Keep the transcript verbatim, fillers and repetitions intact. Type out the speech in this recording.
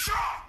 Shut up!